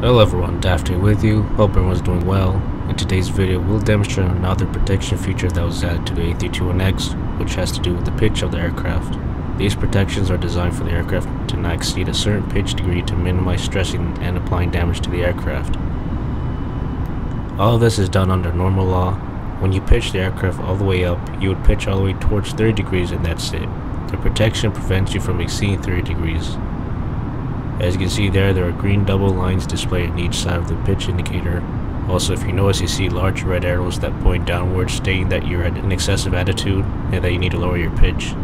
Hello everyone, Dafty with you, hope everyone's doing well. In today's video we'll demonstrate another protection feature that was added to the A32NX, which has to do with the pitch of the aircraft. These protections are designed for the aircraft to not exceed a certain pitch degree to minimize stressing and applying damage to the aircraft. All of this is done under normal law. When you pitch the aircraft all the way up, you would pitch all the way towards 30 degrees and that's it. The protection prevents you from exceeding 30 degrees. As you can see there are green double lines displayed on each side of the pitch indicator. Also, if you notice, you see large red arrows that point downwards, stating that you're at an excessive attitude and that you need to lower your pitch.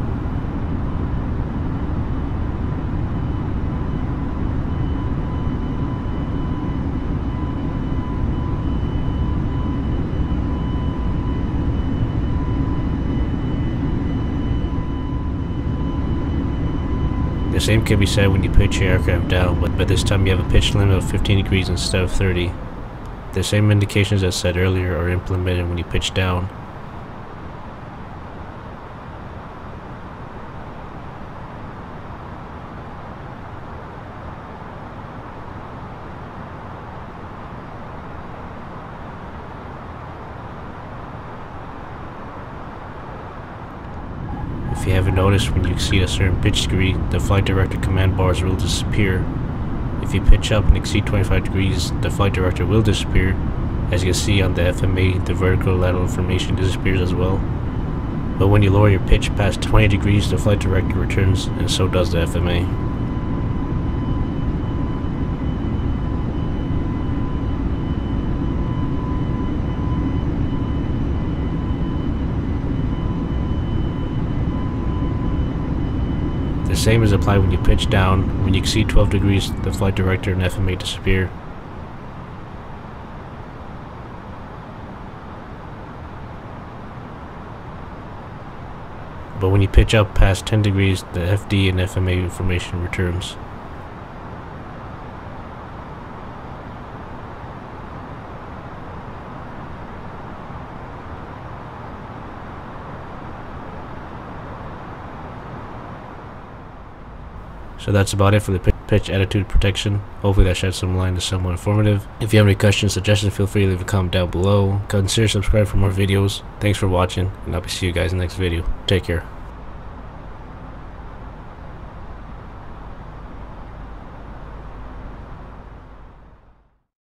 The same can be said when you pitch your aircraft down, but this time you have a pitch limit of 15 degrees instead of 30. The same indications as said earlier are implemented when you pitch down. If you haven't noticed, when you exceed a certain pitch degree, the flight director command bars will disappear. If you pitch up and exceed 25 degrees, the flight director will disappear. As you can see on the FMA, the vertical lateral information disappears as well. But when you lower your pitch past 20 degrees, the flight director returns, and so does the FMA. The same is applied when you pitch down. When you exceed 12 degrees, the flight director and FMA disappear. But when you pitch up past 10 degrees, the FD and FMA information returns. So that's about it for the pitch attitude protection. Hopefully that shed some light and is somewhat informative. If you have any questions, suggestions, feel free to leave a comment down below. Consider subscribing for more videos. Thanks for watching, and I'll see you guys in the next video. Take care.